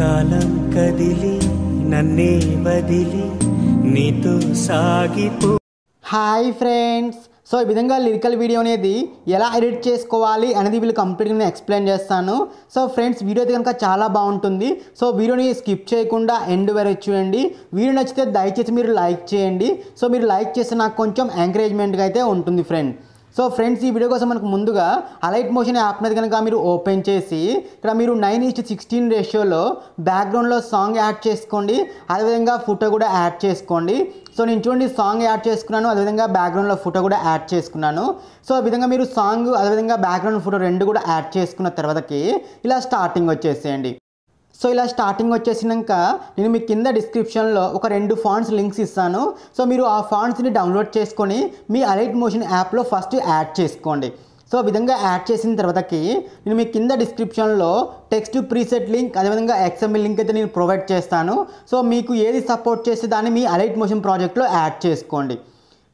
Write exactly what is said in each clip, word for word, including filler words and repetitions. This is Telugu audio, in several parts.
కాలం కదిలి నన్నే వదిలి నీతో సాగిపో హాయ్ ఫ్రెండ్స్ సో ఈ విధంగా లిరికల్ వీడియో అనేది ఎలా ఎడిట్ చేసుకోవాలి అనేది వీళ్ళు కంప్లీట్‌గా నేను ఎక్స్‌ప్లెయిన్ చేస్తాను సో ఫ్రెండ్స్ వీడియో అయితే గనుక చాలా బాగుంటుంది సో వీడియోని స్కిప్ చేయకుండా ఎండ్ వరకు చూడండి వీడియో నచ్చితే దయచేసి మీరు లైక్ చేయండి సో మీరు లైక్ చేస్తే నాకు కొంచెం ఎంకరేజ్‌మెంట్ గా అయితే ఉంటుంది ఫ్రెండ్ సో ఫ్రెండ్స్ ఈ వీడియో కోసం మనకు ముందుగా అలైట్ మోషన్ యాప్ అనేది గనుక మీరు ఓపెన్ చేసి ఇక్కడ మీరు నైన్ ఇస్ టు సిక్స్టీన్ రేషియోలో బ్యాక్ గ్రౌండ్ లో సాంగ్ యాడ్ చేసుకోండి అదే విధంగా ఫోటో కూడా యాడ్ చేసుకోండి సో నేను చూడండి సాంగ్ యాడ్ చేసుకున్నాను అదే విధంగా బ్యాక్ గ్రౌండ్ లో ఫోటో కూడా యాడ్ చేసుకున్నాను సో ఈ విధంగా మీరు సాంగ్ అదే విధంగా బ్యాక్ గ్రౌండ్ ఫోటో రెండు కూడా యాడ్ చేసుకున్న తర్వాతకి ఇలా స్టార్టింగ్ వచ్చేసేయండి సో ఇలా స్టార్టింగ్ వచ్చేసినాక నేను మీకు కింద డిస్క్రిప్షన్ లో ఒక రెండు ఫాంట్స్ లింక్స్ ఇస్తాను సో మీరు ఆ ఫాంట్స్ ని డౌన్లోడ్ చేసుకొని మీ అలైట్ మోషన్ యాప్ లో ఫస్ట్ యాడ్ చేసుకోండి సో విధంగా యాడ్ చేసిన తర్వాతకి నేను మీకు కింద డిస్క్రిప్షన్ లో టెక్స్ట్ ప్రీసెట్ లింక్ అదే విధంగా ఎక్స్ ఎం ఎల్ లింక్ అయితే నేను ప్రొవైడ్ చేస్తాను సో మీకు ఏది సపోర్ట్ చేస్తే దాన్ని మీ అలైట్ మోషన్ ప్రాజెక్ట్ లో యాడ్ చేసుకోండి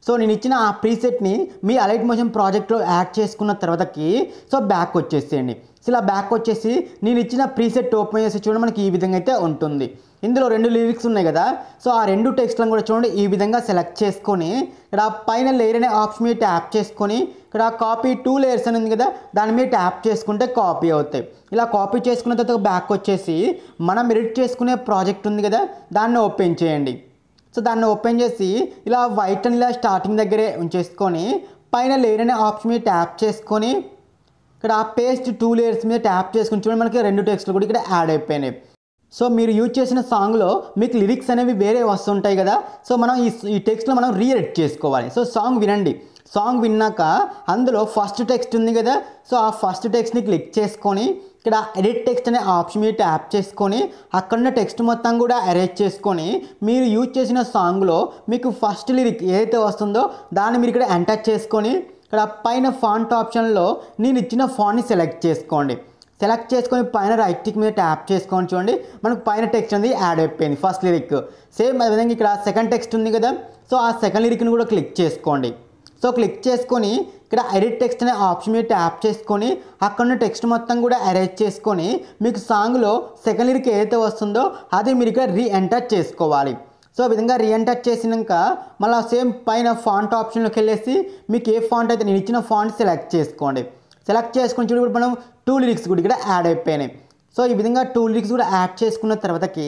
సో నేను ఇచ్చిన ఆ ప్రీసెట్ ని మీ అలైట్ మోషన్ ప్రాజెక్ట్ లో యాడ్ చేసుకున్న తర్వాతకి సో బ్యాక్ వచ్చేసేయండి సో ఇలా బ్యాక్ వచ్చేసి నేను ఇచ్చిన ప్రీసెట్ ఓపెన్ చేసి చూడండి మనకి ఈ విధంగా అయితే ఉంటుంది ఇందులో రెండు లిరిక్స్ ఉన్నాయి కదా సో ఆ రెండు టెక్స్ట్లను కూడా చూడండి ఈ విధంగా సెలెక్ట్ చేసుకొని ఇక్కడ పైన లేయర్ అనే ఆప్షన్ మీద ట్యాప్ చేసుకొని ఇక్కడ కాపీ టూ లేయర్స్ అని ఉంది కదా దాని మీద ట్యాప్ చేసుకుంటే కాపీ అవుతాయి ఇలా కాపీ చేసుకున్న తర్వాత బ్యాక్ వచ్చేసి మనం ఎడిట్ చేసుకునే ప్రాజెక్ట్ ఉంది కదా దాన్ని ఓపెన్ చేయండి సో దాన్ని ఓపెన్ చేసి ఇలా వైట్ అని ఇలా స్టార్టింగ్ దగ్గరే ఉంచేసుకొని పైన లేయర్ అనే ఆప్షన్ మీద ట్యాప్ చేసుకొని ఇక్కడ పేస్ట్ టూ లేయర్స్ మీద ట్యాప్ చేసుకుని చూడండి మనకి రెండు టెక్స్ట్లు కూడా ఇక్కడ యాడ్ అయిపోయినాయి సో మీరు యూజ్ చేసిన సాంగ్లో మీకు లిరిక్స్ అనేవి వేరే వస్తుంటాయి కదా సో మనం ఈ ఈ టెక్స్ట్లో మనం రీ ఎడిట్ చేసుకోవాలి సో సాంగ్ వినండి సాంగ్ విన్నాక అందులో ఫస్ట్ టెక్స్ట్ ఉంది కదా సో ఆ ఫస్ట్ టెక్స్ట్ని క్లిక్ చేసుకొని ఇక్కడ ఎడిట్ టెక్స్ట్ అనే ఆప్షన్ మీద ట్యాప్ చేసుకొని అక్కడున్న టెక్స్ట్ మొత్తం కూడా అరేంజ్ చేసుకొని మీరు యూజ్ చేసిన సాంగ్లో మీకు ఫస్ట్ లిరిక్ ఏదైతే వస్తుందో దాన్ని మీరు ఇక్కడ ఎంటర్ చేసుకొని ఇక్కడ పైన ఫాంట్ ఆప్షన్లో నేను ఇచ్చిన ఫాంట్ని సెలెక్ట్ చేసుకోండి సెలెక్ట్ చేసుకొని పైన రైట్ క్లిక్ మీద ట్యాప్ చేసుకొని చూడండి మనకు పైన టెక్స్ట్ అనేది యాడ్ అయిపోయింది ఫస్ట్ లిరిక్ సేమ్ అదేవిధంగా ఇక్కడ సెకండ్ టెక్స్ట్ ఉంది కదా సో ఆ సెకండ్ లిరిక్ని కూడా క్లిక్ చేసుకోండి సో క్లిక్ చేసుకొని ఇక్కడ ఎడిట్ టెక్స్ట్ అనే ఆప్షన్ మీద ట్యాప్ చేసుకొని అక్కడున్న టెక్స్ట్ మొత్తం కూడా అరేంజ్ చేసుకొని మీకు సాంగ్లో సెకండ్ లిరిక్ ఏదైతే వస్తుందో అది మీరు ఇక్కడ రీ ఎంటర్ చేసుకోవాలి సో విధంగా రీ ఎంటర్ చేసినాక మళ్ళీ సేమ్ పైన ఫాంట్ ఆప్షన్లోకి వెళ్ళేసి మీకు ఏ ఫాంట్ అయితే నేను ఇచ్చిన ఫాంట్ సెలెక్ట్ చేసుకోండి సెలెక్ట్ చేసుకుని చూడు కూడా మనం టూ లిరిక్స్ కూడా ఇక్కడ యాడ్ అయిపోయినాయి సో ఈ విధంగా టూ లిరిక్స్ కూడా యాడ్ చేసుకున్న తర్వాతకి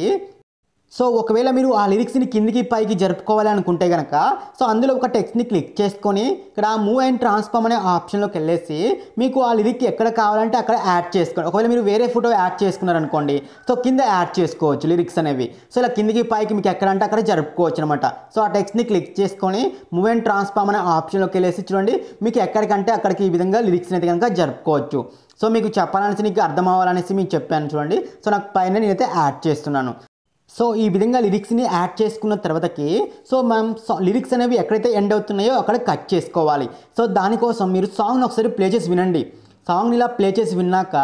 సో ఒకవేళ మీరు ఆ లిరిక్స్ని కిందికి పైకి జరుపుకోవాలి అనుకుంటే కనుక సో అందులో ఒక టెక్స్ట్ని క్లిక్ చేసుకొని ఇక్కడ మూవ్ అండ్ ట్రాన్స్ఫార్మ్ అనే ఆప్షన్లోకి వెళ్ళేసి మీకు ఆ లిరిక్ ఎక్కడ కావాలంటే అక్కడ యాడ్ చేసుకోండి ఒకవేళ మీరు వేరే ఫోటో యాడ్ చేసుకున్నారనుకోండి సో కింద యాడ్ చేసుకోవచ్చు లిరిక్స్ అనేవి సో ఇలా కిందికి పైకి మీకు ఎక్కడంటే అక్కడ జరుపుకోవచ్చు అనమాట సో ఆ టెక్స్ట్ని క్లిక్ చేసుకొని మూవ్ అండ్ ట్రాన్స్ఫార్మ్ అనే ఆప్షన్లోకి వెళ్ళేసి చూడండి మీకు ఎక్కడికంటే అక్కడికి ఈ విధంగా లిరిక్స్ని అయితే కనుక జరుపుకోవచ్చు సో మీకు చెప్పాలనేసి నీకు అర్థం అవ్వాలనేసి మీకు చెప్పాను చూడండి సో నాకు పైన నేనైతే యాడ్ చేస్తున్నాను సో ఈ విధంగా లిరిక్స్ని యాడ్ చేసుకున్న తర్వాతకి సో మనం లిరిక్స్ అనేవి ఎక్కడైతే ఎండ్ అవుతున్నాయో అక్కడ కట్ చేసుకోవాలి సో దానికోసం మీరు సాంగ్ని ఒకసారి ప్లే చేసి వినండి సాంగ్ని ఇలా ప్లే చేసి విన్నాక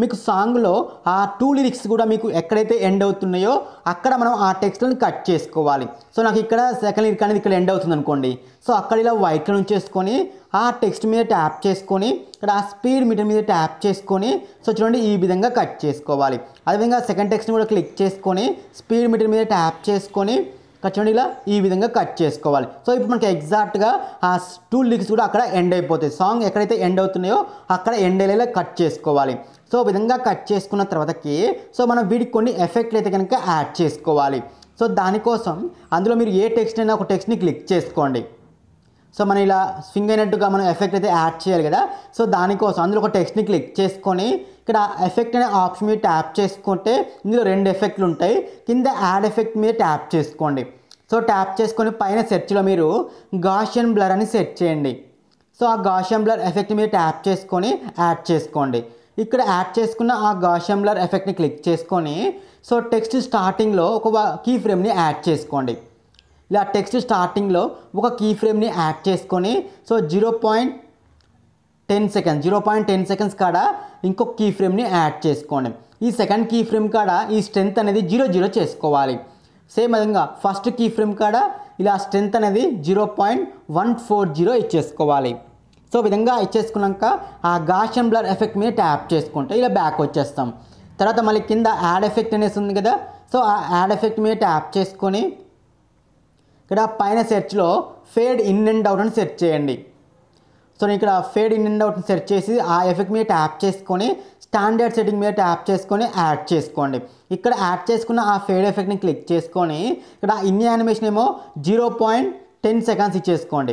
మీకు సాంగ్లో ఆ టూ లిరిక్స్ కూడా మీకు ఎక్కడైతే ఎండ్ అవుతున్నాయో అక్కడ మనం ఆ టెక్స్ట్లను కట్ చేసుకోవాలి సో నాకు ఇక్కడ సెకండ్ లిరిక్ అనేది ఇక్కడ ఎండ్ అవుతుంది అనుకోండి సో అక్కడ ఇలా వైట్ నుంచి చేసుకొని ఆ టెక్స్ట్ మీద ట్యాప్ చేసుకొని ఇక్కడ ఆ స్పీడ్ మీటర్ మీద ట్యాప్ చేసుకొని సో చూడండి ఈ విధంగా కట్ చేసుకోవాలి అదేవిధంగా సెకండ్ టెక్స్ట్ని కూడా క్లిక్ చేసుకొని స్పీడ్ మీటర్ మీద ట్యాప్ చేసుకొని చూడండి ఇలా ఈ విధంగా కట్ చేసుకోవాలి సో ఇప్పుడు మనకి ఎగ్జాక్ట్గా ఆ టూ లిరిక్స్ కూడా అక్కడ ఎండ్ అయిపోతాయి సాంగ్ ఎక్కడైతే ఎండ్ అవుతున్నాయో అక్కడ ఎండ్ అయ్యేలా కట్ చేసుకోవాలి సో విధంగా కట్ చేసుకున్న తర్వాతకి సో మనం వీడికి కొన్ని ఎఫెక్ట్లు అయితే కనుక యాడ్ చేసుకోవాలి సో దానికోసం అందులో మీరు ఏ టెక్స్ట్ అయినా ఒక టెక్స్ట్ని క్లిక్ చేసుకోండి సో మనం ఇలా స్వింగ్ అయినట్టుగా మనం ఎఫెక్ట్ అయితే యాడ్ చేయాలి కదా సో దానికోసం అందులో ఒక టెక్స్ట్ని క్లిక్ చేసుకొని ఇక్కడ ఎఫెక్ట్ అనే ఆప్షన్ మీద ట్యాప్ చేసుకుంటే ఇందులో రెండు ఎఫెక్ట్లు ఉంటాయి కింద యాడ్ ఎఫెక్ట్ మీద ట్యాప్ చేసుకోండి సో ట్యాప్ చేసుకొని పైన సెర్చ్లో మీరు గాషియన్ బ్లర్ అని సెర్చ్ చేయండి సో ఆ గాషియన్ బ్లర్ ఎఫెక్ట్ మీద ట్యాప్ చేసుకొని యాడ్ చేసుకోండి ఇక్కడ యాడ్ చేసుకున్న ఆ గాషియన్ బ్లర్ ఎఫెక్ట్ని క్లిక్ చేసుకొని సో టెక్స్ట్ స్టార్టింగ్లో ఒక కీ ఫ్రేమ్ని యాడ్ చేసుకోండి ఇలా టెక్స్ట్ స్టార్టింగ్లో ఒక కీ ఫ్రేమ్ని యాడ్ చేసుకొని so zero point ten seconds zero point ten seconds కాడ ఇంకొక కీ ఫ్రేమ్ని యాడ్ చేసుకోండి ఈ సెకండ్ కీ ఫ్రేమ్ కాడ ఈ స్ట్రెంత్ అనేది జీరో జీరో చేసుకోవాలి సేమ్ విధంగా ఫస్ట్ కీ ఫ్రేమ్ కాడ ఇలా స్ట్రెంత్ అనేది zero point one four zero ఇచ్చేసుకోవాలి సో విధంగా ఇచ్చేసుకున్నాక ఆ గాషియన్ బ్లర్ ఎఫెక్ట్ మీద ట్యాప్ చేసుకుంటే ఇలా బ్యాక్ వచ్చేస్తాం तरह मल्ल कड एफेक्ट कदा सो आड एफेक्ट टैपनी इक पैन search fade in and out search so नी फेड इन अंड अवट सर्चे आ एफेक्ट टैपनी स्टैंडर्ड सेटिंग टैपनी याडी इक याडक आ फेड एफेक्ट क्लिकोनी इक इन यानिमेशनमो जीरो पाइंट टेन सैकंड इच्छेकों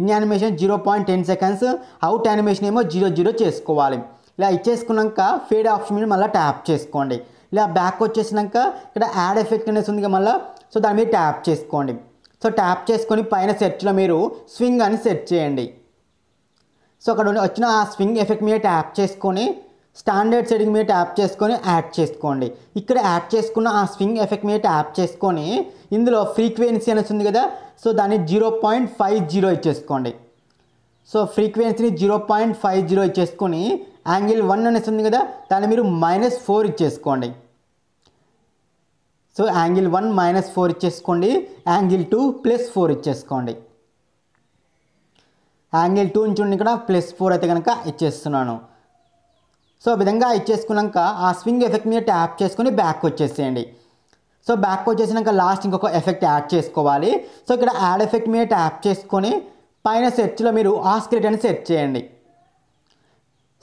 in animation zero point ten second out यानिमेशनमो जीरो जीरो चुस्काली ఇలా ఇచ్చేసుకున్నాక ఫేడ్ ఆప్షన్ మీద మళ్ళీ ట్యాప్ చేసుకోండి। ఇలా బ్యాక్ వచ్చేసినాక ఇక్కడ యాడ్ ఎఫెక్ట్ అనేది ఉందిగా మళ్ళీ సో దాని మీద ట్యాప్ చేసుకోండి। సో ట్యాప్ చేసుకొని పైన సెర్చ్ లో మీరు స్వింగ్ అని సెర్చ్ చేయండి। సో అక్కడ వచ్చిన ఆ స్వింగ్ ఎఫెక్ట్ మీద ట్యాప్ చేసుకొని స్టాండర్డ్ సెట్టింగ్ మీద ట్యాప్ చేసుకొని యాడ్ చేసుకోండి। ఇక్కడ యాడ్ చేసుకున్న ఆ స్వింగ్ ఎఫెక్ట్ మీద ట్యాప్ చేసుకొని ఇందులో ఫ్రీక్వెన్సీ అనేది ఉంది కదా సో దాని జీరో పాయింట్ ఫైవ్ జీరో ఇచ్చేసుకోండి। సో ఫ్రీక్వెన్సీని జీరో పాయింట్ ఫైవ్ జీరో ఇచ్చేసుకొని యాంగిల్ వన్ అనేస్తుంది కదా దాన్ని మీరు మైనస్ ఫోర్ ఇచ్చేసుకోండి। So angle one minus four ఇచ్చేసుకోండి, యాంగిల్ టూ ప్లస్ ఫోర్ ఇచ్చేసుకోండి। యాంగిల్ టూ నుంచి ఇక్కడ ప్లస్ ఫోర్ అయితే గనుక ఇచ్చేస్తున్నాను। సో విధంగా ఇచ్చేసుకున్నాక ఆ స్వింగ్ ఎఫెక్ట్ మీద ట్యాప్ చేసుకొని బ్యాక్ వచ్చేసేయండి। సో బ్యాక్ వచ్చేసినాక లాస్ట్ ఇంకొక ఎఫెక్ట్ యాడ్ చేసుకోవాలి। సో ఇక్కడ యాడ్ ఎఫెక్ట్ మీద ట్యాప్ చేసుకొని పైన సెర్చ్ లో మీరు ఆస్కిలేట్ అని సెర్చ్ చేయండి।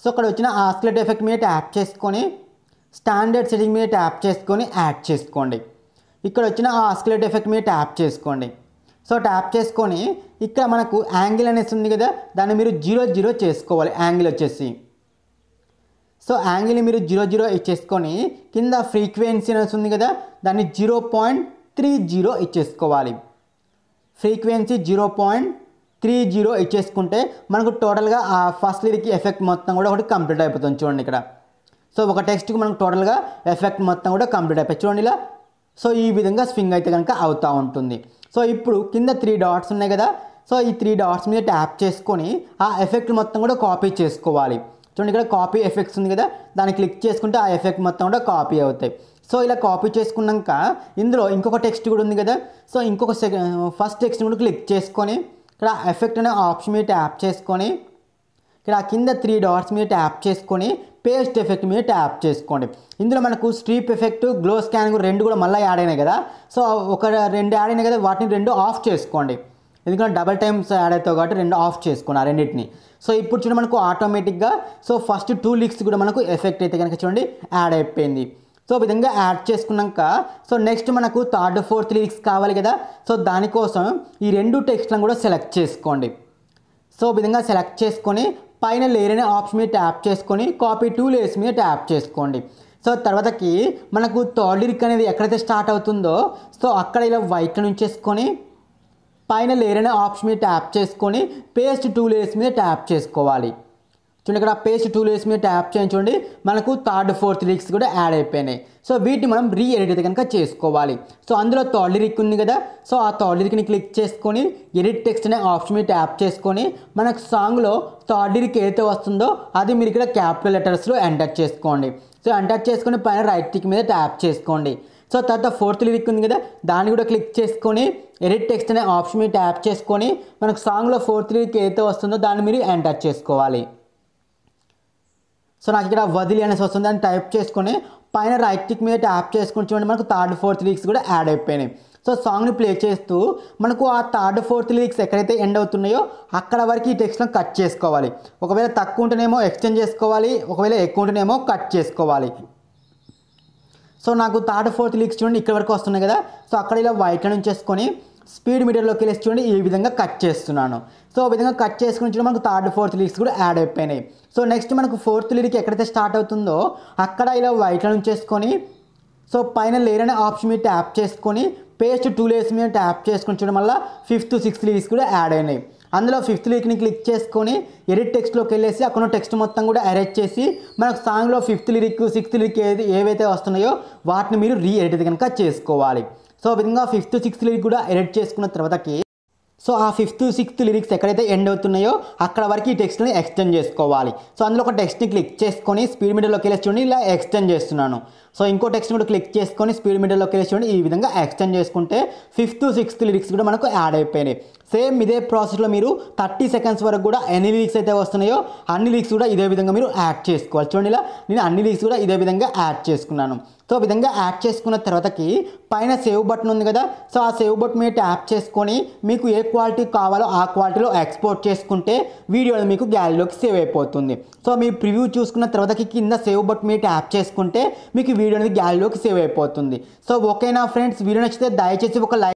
సో అక్కడ వచ్చిన ఆస్కిలేట్ ఎఫెక్ట్ మీద ట్యాప్ చేసుకొని స్టాండర్డ్ సెట్టింగ్ మీద ట్యాప్ చేసుకొని యాడ్ చేసుకోండి। ఇక్కడ వచ్చిన ఆస్కిలేట్ ఎఫెక్ట్ మీద ట్యాప్ చేసుకోండి। సో ట్యాప్ చేసుకొని ఇక్కడ మనకు యాంగిల్ అనేది ఉంది కదా దాన్ని మీరు జీరో జీరో చేసుకోవాలి। యాంగిల్ వచ్చేసి సో యాంగిల్ మీరు జీరో జీరో ఇచ్చేసుకొని కింద ఫ్రీక్వెన్సీ అనేది ఉంది కదా దాన్ని జీరో పాయింట్ త్రీ జీరో ఇచ్చేసుకోవాలి। Frequency zero point three zero ఇచ్చేసుకుంటే మనకు టోటల్గా ఆ ఫస్ట్ లిరిక్ ఎఫెక్ట్ మొత్తం కూడా ఒకటి కంప్లీట్ అయిపోతుంది। చూడండి ఇక్కడ సో ఒక టెక్స్ట్కి మనకు టోటల్గా ఎఫెక్ట్ మొత్తం కూడా కంప్లీట్ అయిపోయి చూడండి ఇలా సో ఈ విధంగా స్వింగ్ అయితే కనుక అవుతూ ఉంటుంది। సో ఇప్పుడు కింద త్రీ డాట్స్ ఉన్నాయి కదా సో ఈ త్రీ డాట్స్ మీద ట్యాప్ చేసుకొని ఆ ఎఫెక్ట్ మొత్తం కూడా కాపీ చేసుకోవాలి। చూడండి ఇక్కడ కాపీ ఎఫెక్ట్స్ ఉంది కదా దాన్ని క్లిక్ చేసుకుంటే ఆ ఎఫెక్ట్ మొత్తం కూడా కాపీ అవుతాయి। సో ఇలా కాపీ చేసుకున్నాక ఇందులో ఇంకొక టెక్స్ట్ కూడా ఉంది కదా సో ఇంకొక ఫస్ట్ టెక్స్ట్ కూడా క్లిక్ చేసుకొని ఇక్కడ ఎఫెక్ట్ అనే ఆప్షన్ మీద ట్యాప్ చేసుకొని ఇక్కడ కింద త్రీ డాట్స్ మీద ట్యాప్ చేసుకొని పేస్ట్ ఎఫెక్ట్ మీద ట్యాప్ చేసుకోండి। ఇందులో మనకు స్ట్రీప్ ఎఫెక్ట్ గ్లో స్కాన్ రెండు కూడా మళ్ళీ యాడ్ అయినాయి కదా సో ఒక రెండు యాడ్ అయినాయి కదా వాటిని రెండు ఆఫ్ చేసుకోండి ఎందుకంటే డబల్ టైమ్స్ యాడ్ అవుతావు కాబట్టి రెండు ఆఫ్ చేసుకోండి ఆ రెండింటిని। సో ఇప్పుడు చూడండి మనకు ఆటోమేటిక్గా సో ఫస్ట్ టూ లిక్స్ కూడా మనకు ఎఫెక్ట్ అయితే కనుక చూడండి యాడ్ అయిపోయింది। సో విధంగా యాడ్ చేసుకున్నాక సో నెక్స్ట్ మనకు థర్డ్ ఫోర్త్ లిరిక్స్ కావాలి కదా సో దానికోసం ఈ రెండు టెక్స్ట్లను కూడా సెలెక్ట్ చేసుకోండి। సో విధంగా సెలెక్ట్ చేసుకొని పైన లేయర్ అనే ఆప్షన్ మీద ట్యాప్ చేసుకొని కాపీ టూ లేయర్స్ మీద ట్యాప్ చేసుకోండి। సో తర్వాతకి మనకు థర్డ్ లిరిక్ అనేది ఎక్కడైతే స్టార్ట్ అవుతుందో సో అక్కడ ఇలా వైట్ నుంచి చేసుకొని పైన లేయర్ అనే ఆప్షన్ మీద ట్యాప్ చేసుకొని పేస్ట్ టూ లేయర్స్ మీద ట్యాప్ చేసుకోవాలి। చూడండి ఇక్కడ పేస్ట్ టూ లేయర్స్ మీద ట్యాప్ చేయించండి మనకు థర్డ్ ఫోర్త్ లిరిక్స్ కూడా యాడ్ అయిపోయినాయి। సో వీటిని మనం రీ ఎడిట్ అయితే కనుక చేసుకోవాలి। సో అందులో థర్డ్ లిరిక్ ఉంది కదా సో ఆ థర్డ్ లిరిక్ని క్లిక్ చేసుకొని ఎడిట్ టెక్స్ట్ అనే ఆప్షన్ మీద ట్యాప్ చేసుకొని మనకు సాంగ్లో థర్డ్ లిరిక్ ఏదైతే వస్తుందో అది మీరు ఇక్కడ క్యాపిటల్ లెటర్స్లో ఎంటర్ చేసుకోండి। సో ఎంటర్ చేసుకొని పైన రైట్ క్లిక్ మీద ట్యాప్ చేసుకోండి। సో తర్వాత ఫోర్త్ లిరిక్ ఉంది కదా దాన్ని కూడా క్లిక్ చేసుకొని ఎడిట్ టెక్స్ట్ అనే ఆప్షన్ మీద ట్యాప్ చేసుకొని మనకు సాంగ్లో ఫోర్త్ లిరిక్ ఏదైతే వస్తుందో దాన్ని మీరు ఎంటర్ చేసుకోవాలి। సో నాకు ఇక్కడ వదిలి అనేసి వస్తుంది అని టైప్ చేసుకొని పైన రైట్ క్లిక్ మీద ట్యాప్ చేసుకుని చూడండి మనకు థర్డ్ ఫోర్త్ లిరిక్స్ కూడా యాడ్ అయిపోయినాయి। సో సాంగ్ని ప్లే చేస్తూ మనకు ఆ థర్డ్ ఫోర్త్ లిరిక్స్ ఎక్కడైతే ఎండ్ అవుతున్నాయో అక్కడ వరకు ఈ టెక్స్ట్ను కట్ చేసుకోవాలి। ఒకవేళ తక్కువ ఉంటేనేమో ఎక్స్టెండ్ చేసుకోవాలి, ఒకవేళ ఎక్కువ ఉంటేనేమో కట్ చేసుకోవాలి। సో నాకు థర్డ్ ఫోర్త్ లిరిక్స్ చూడండి ఇక్కడ వరకు వస్తున్నాయి కదా సో అక్కడ ఇలా వైట్ నుంచి చేసుకొని స్పీడ్ మీడియంలోకి వెళ్ళేసి చూడండి ఈ విధంగా కట్ చేస్తున్నాను। సో ఆ విధంగా కట్ చేసుకుని చూడండి మనకు థర్డ్ ఫోర్త్ లిరిక్స్ కూడా యాడ్ అయిపోయినాయి। సో నెక్స్ట్ మనకు ఫోర్త్ లిరిక్ ఎక్కడైతే స్టార్ట్ అవుతుందో అక్కడ ఇలా వైట్ లైన్ చేసుకొని సో పైన లేయర్ అనే ఆప్షన్ మీద ట్యాప్ చేసుకొని పేస్ట్ టూ లేయర్స్ మీద ట్యాప్ చేసుకుని చూడడం వల్ల ఫిఫ్త్ సిక్స్త్ లిరిక్స్ కూడా యాడ్ అయినాయి। అందులో ఫిఫ్త్ లిరిక్ని క్లిక్ చేసుకొని ఎడిట్ టెక్స్ట్లోకి వెళ్ళేసి అక్కడ టెక్స్ట్ మొత్తం కూడా అరేంజ్ చేసి మనకు సాంగ్లో ఫిఫ్త్ లిరిక్ సిక్స్త్ లిరిక్ ఏది ఏవైతే వస్తున్నాయో వాటిని మీరు రీ ఎడిట్ కనుక చేసుకోవాలి। సో విధంగా ఫిఫ్త్ సిక్స్త్ లిరిక్ కూడా ఎడిట్ చేసుకున్న తర్వాతకి సో ఆ ఫిఫ్త్ సిక్స్త్ లిరిక్స్ ఎక్కడైతే ఎండ్ అవుతున్నాయో అక్కడ వరకు ఈ టెక్స్ట్ని ఎక్స్టెండ్ చేసుకోవాలి। సో అందులో ఒక టెక్స్ట్ని క్లిక్ చేసుకొని స్పీడ్ మీడియంలోకి వెళ్ళి చూడండి ఇలా ఎక్స్టెండ్ చేస్తున్నాను। सो इंको टेक्स्ट को क्लिक చేసుకొని स्पीड मीडिया के చూడండి ఈ విధంగా ఎక్స్టెండ్ చేసుకుంటే ఫిఫ్త్ సిక్స్త్ లిరిక్స్ కూడా మనకు యాడ్ అయిపోయినాయి। సేమ్ ఇదే ప్రాసెస్ లో మీరు थर्टी సెకండ్స్ వరకు కూడా ఎన్ని లిరిక్స్ అయితే వస్తున్నాయో అన్ని లిరిక్స్ కూడా ఇదే విధంగా మీరు యాడ్ చేసుకోవాలి। చూడండి ఇలా నేను అన్ని లిరిక్స్ కూడా ఇదే విధంగా యాడ్ చేసుకున్నాను। సో విధంగా యాడ్ చేసుకున్న తర్వాతకి పైన సేవ్ బటన్ ఉంది కదా, సో ఆ సేవ్ బటన్ మీద ట్యాప్ చేసుకొని మీకు ఏ క్వాలిటీ కావాలో ఆ క్వాలిటీలో ఎక్స్పోర్ట్ చేసుకుంటే వీడియో మీకు గ్యాలరీలోకి సేవ్ అయిపోతుంది। సో మీ ప్రివ్యూ చూసుకున్న తర్వాతకి కింద సేవ్ బటన్ మీద ట్యాప్ చేసుకుంటే మీకు వీడియో అనేది గ్యాలరీలోకి సేవ్ అయిపోతుంది। సో ఓకేనా ఫ్రెండ్స్, వీడియో నచ్చితే దయచేసి ఒక లైక్